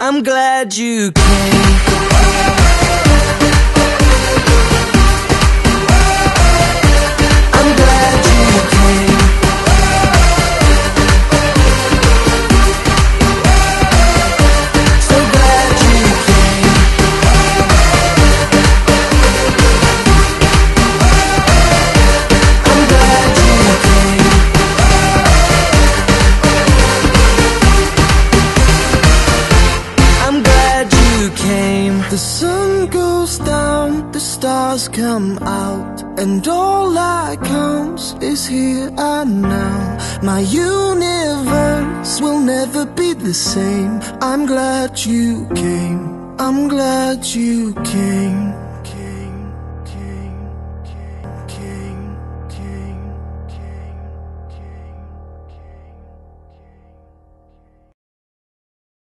I'm glad you came. The sun goes down, the stars come out, and all that counts is here and now. My universe will never be the same. I'm glad you came. I'm glad you came.